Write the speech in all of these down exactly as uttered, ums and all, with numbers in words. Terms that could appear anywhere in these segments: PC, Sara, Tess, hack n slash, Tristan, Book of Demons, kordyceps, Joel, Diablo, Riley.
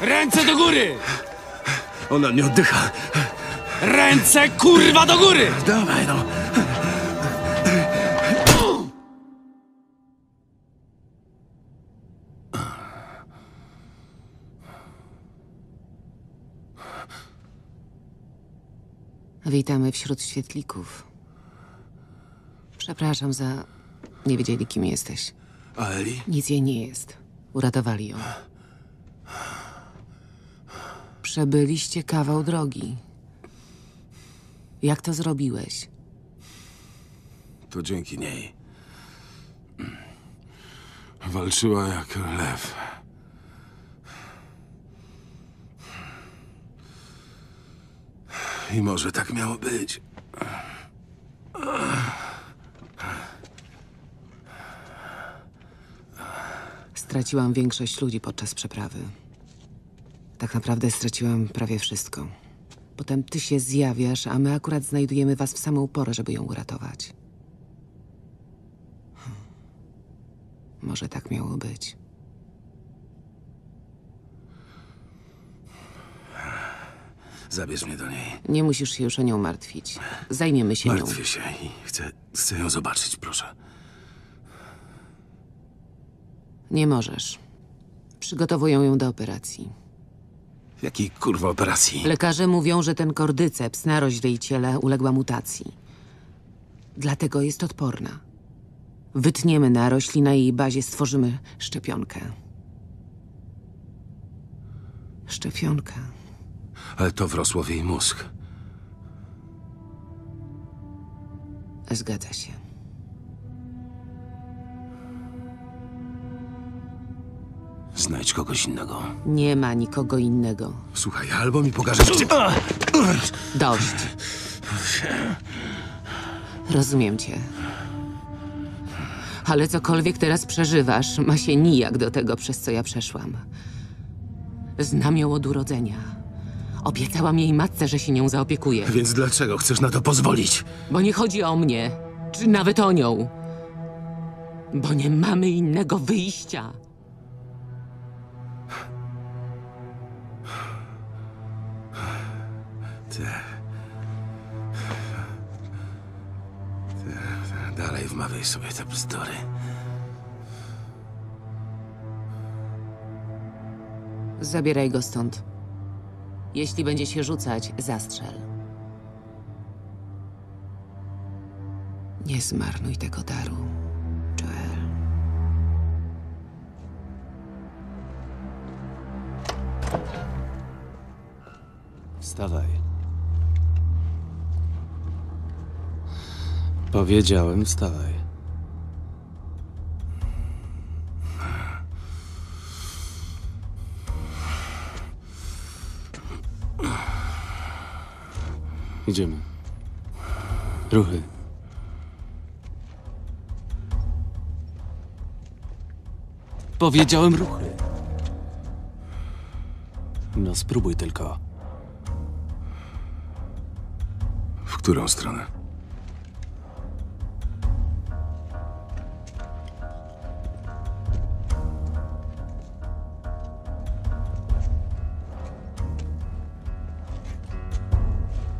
Ręce do góry! Ona nie oddycha. Ręce, kurwa, do góry! Dawaj, no. Witamy wśród świetlików. Przepraszam za... Nie wiedzieli, kim jesteś. A Eli? Nic jej nie jest. Uratowali ją. Przebyliście kawał drogi. Jak to zrobiłeś? To dzięki niej. Walczyła jak lew. I może tak miało być. Straciłam większość ludzi podczas przeprawy. Tak naprawdę straciłam prawie wszystko. Potem ty się zjawiasz, a my akurat znajdujemy was w samą porę, żeby ją uratować. Hmm. Może tak miało być. Zabierz mnie do niej. Nie musisz się już o nią martwić. Zajmiemy się nią. Martwię się i chcę, chcę ją zobaczyć, proszę. Nie możesz. Przygotowują ją do operacji. Jakiej kurwa operacji? Lekarze mówią, że ten kordyceps na roźlej ciele uległa mutacji. Dlatego jest odporna. Wytniemy narośl i na jej bazie stworzymy szczepionkę. Szczepionkę. Ale to wrosło w jej mózg. Zgadza się. Znajdź kogoś innego. Nie ma nikogo innego. Słuchaj, albo mi pokażesz, gdzie... Dość. Rozumiem cię. Ale cokolwiek teraz przeżywasz, ma się nijak do tego, przez co ja przeszłam. Znam ją od urodzenia. Obiecałam jej matce, że się nią zaopiekuję. Więc dlaczego chcesz na to pozwolić? Bo nie chodzi o mnie, czy nawet o nią. Bo nie mamy innego wyjścia. Dalej wmawiaj sobie te bzdury. Zabieraj go stąd. Jeśli będzie się rzucać, zastrzel. Nie zmarnuj tego daru, Joel. Wstawaj. Powiedziałem, wstawaj. Idziemy. Ruchy. Powiedziałem ruchy. No spróbuj tylko. W którą stronę?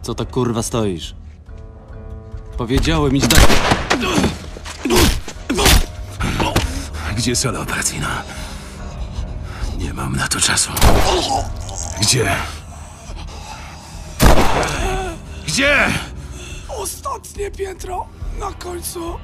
Co tak kurwa stoisz? Powiedziałem, idź do... Gdzie sala operacyjna? Nie mam na to czasu. Gdzie? Gdzie? Ostatnie piętro na końcu.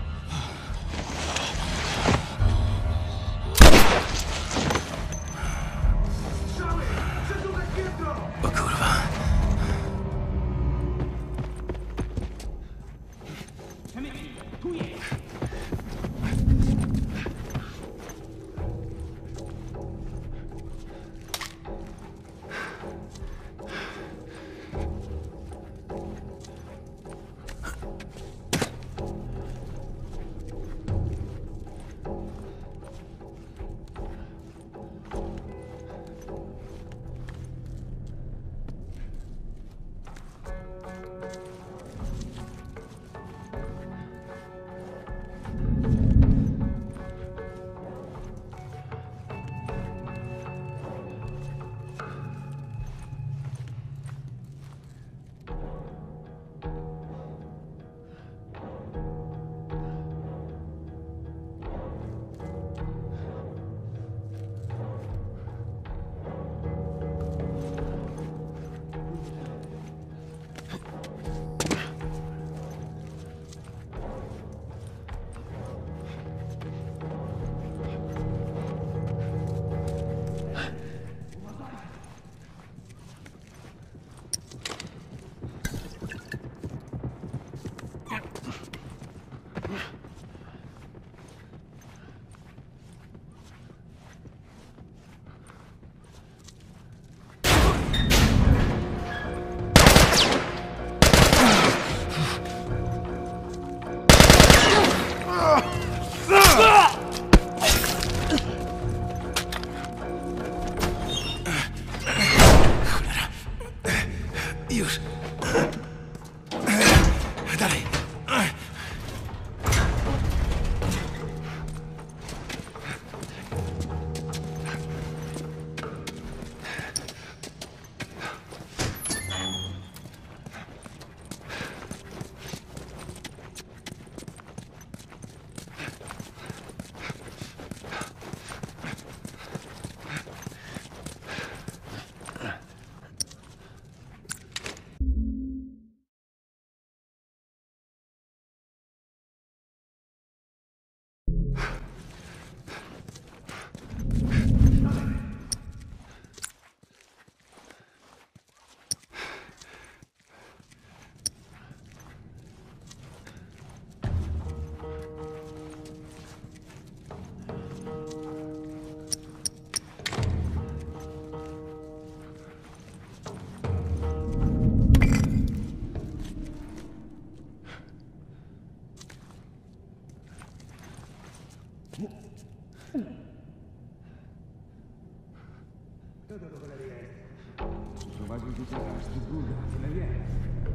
Prowadził tutaj aż z góry, tyle wie.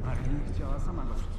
Arlene chciała sama go przesłuchać.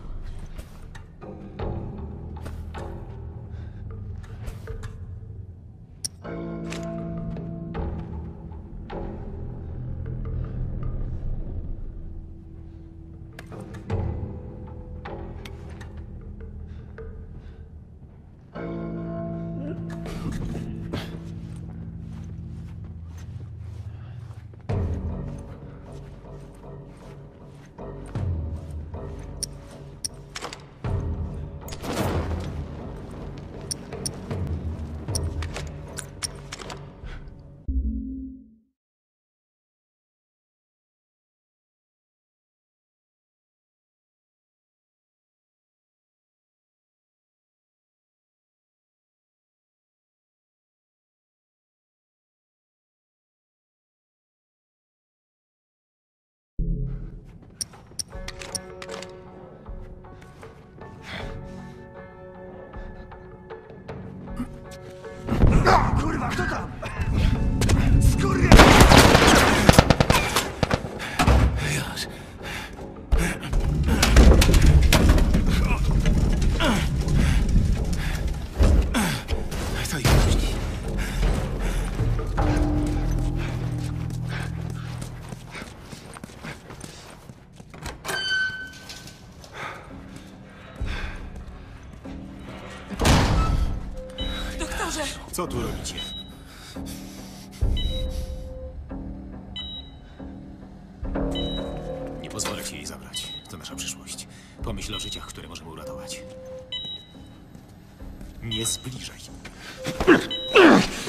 Co tu robicie? Nie pozwolę ci jej zabrać. To nasza przyszłość. Pomyśl o życiach, które możemy uratować. Nie zbliżaj.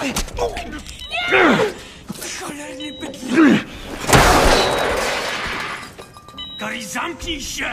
Nie! Cholerny bydlę! Gary, zamknij się!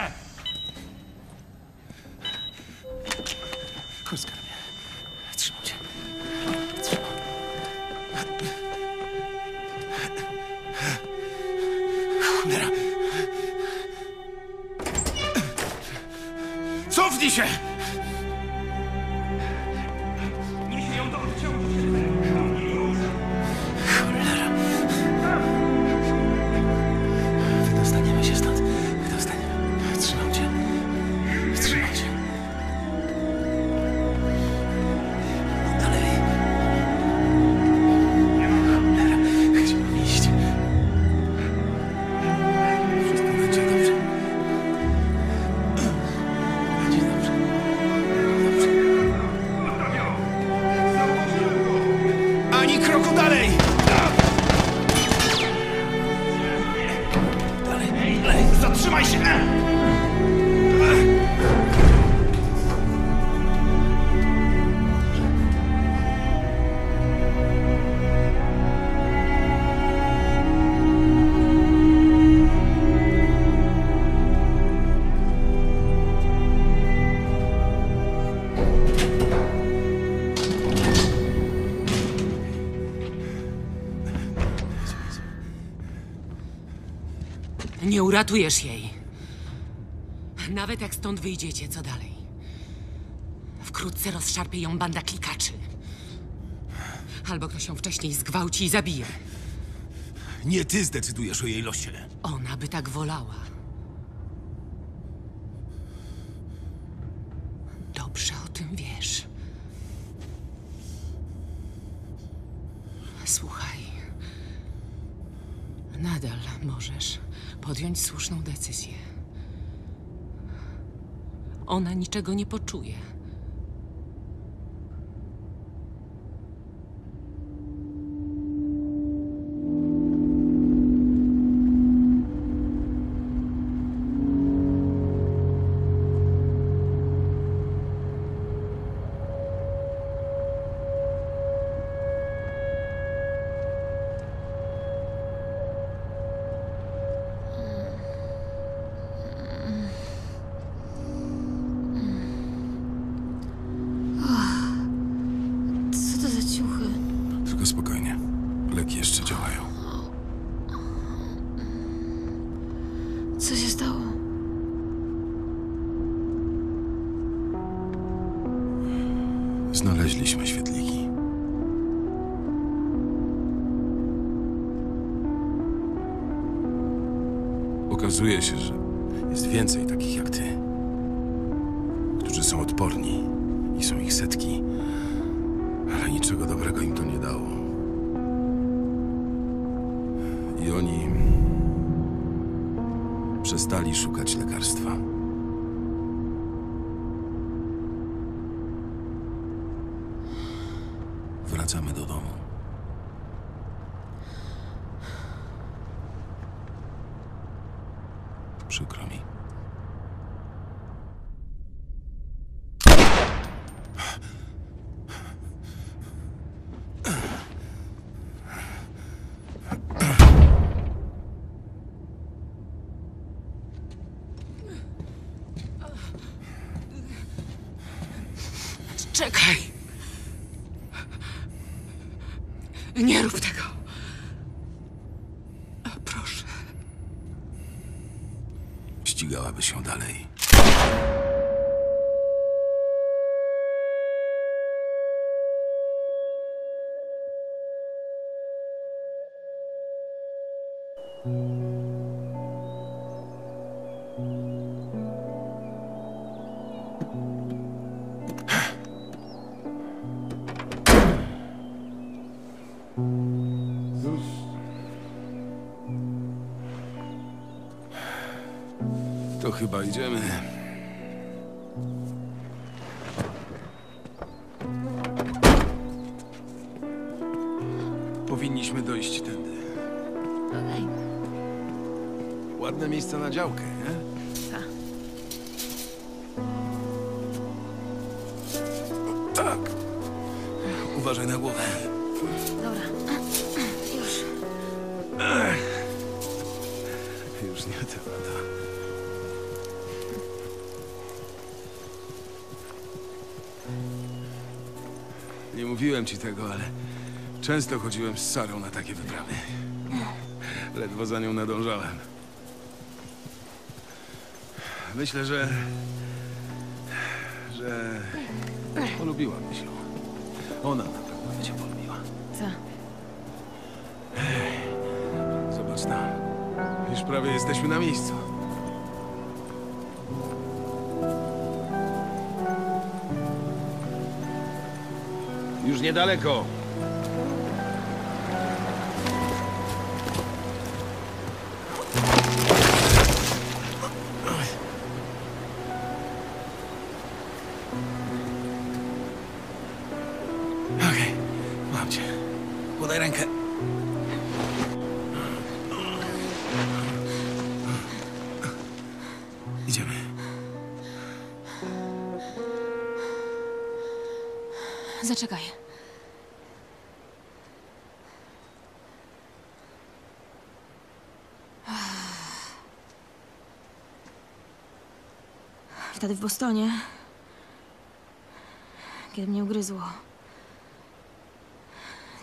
Nie uratujesz jej. Nawet jak stąd wyjdziecie, co dalej? Wkrótce rozszarpie ją banda klikaczy. Albo ktoś ją wcześniej zgwałci i zabije. Nie ty zdecydujesz o jej losie. Ona by tak wolała. Dobrze o tym wiesz. Słuchaj. Nadal możesz podjąć słuszną decyzję. Ona niczego nie poczuje. Znaleźliśmy świetliki. okazuje się, że jest więcej takich jak ty, którzy są odporni i są ich setki, ale niczego dobrego im to nie dało. I oni przestali szukać lekarstwa. Wracamy do domu. Przykro mi. Czekaj! Nie rób tego. Proszę. Ścigałaby się dalej. To chyba idziemy. Powinniśmy dojść tędy. Okej. Ładne miejsce na działkę, nie? Tak. Uważaj na głowę. Dobra. Już. Już nie tę lata. Nie mówiłem ci tego, ale często chodziłem z Sarą na takie wyprawy. Ledwo za nią nadążałem. Myślę, że... że... polubiła myśl. Ona na pewno by cię polubiła. Co? Zobacz tam. Już prawie jesteśmy na miejscu. Już niedaleko. Okej, okay, mam cię. Podaj rękę. Idziemy. Zaczekaj. Wtedy w Bostonie, kiedy mnie ugryzło,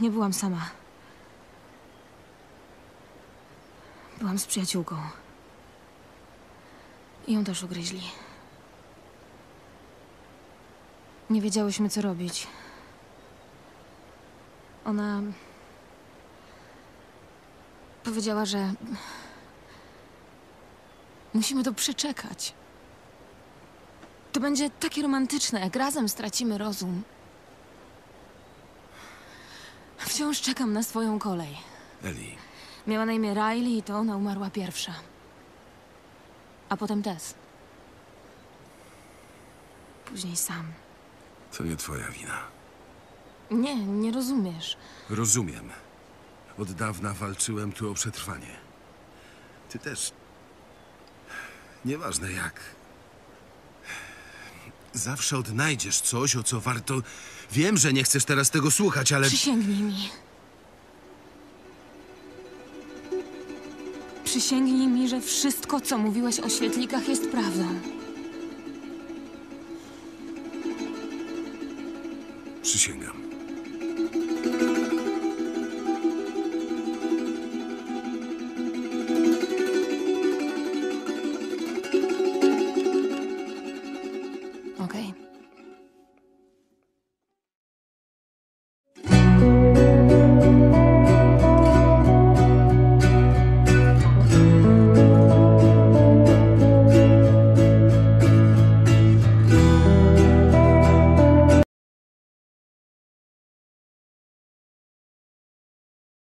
nie byłam sama. Byłam z przyjaciółką. I ją też ugryźli. Nie wiedziałyśmy, co robić. Ona... powiedziała, że... musimy to przeczekać. To będzie takie romantyczne, jak razem stracimy rozum. Wciąż czekam na swoją kolej. Ellie. Miała na imię Riley i to ona umarła pierwsza. A potem Tess. Później sam. To nie twoja wina. Nie, nie rozumiesz. Rozumiem. Od dawna walczyłem tu o przetrwanie. Ty też. Nieważne jak. Zawsze odnajdziesz coś, o co warto... Wiem, że nie chcesz teraz tego słuchać, ale... Przysięgnij mi. Przysięgnij mi, że wszystko, co mówiłeś o świetlikach, jest prawdą. Przysięgam.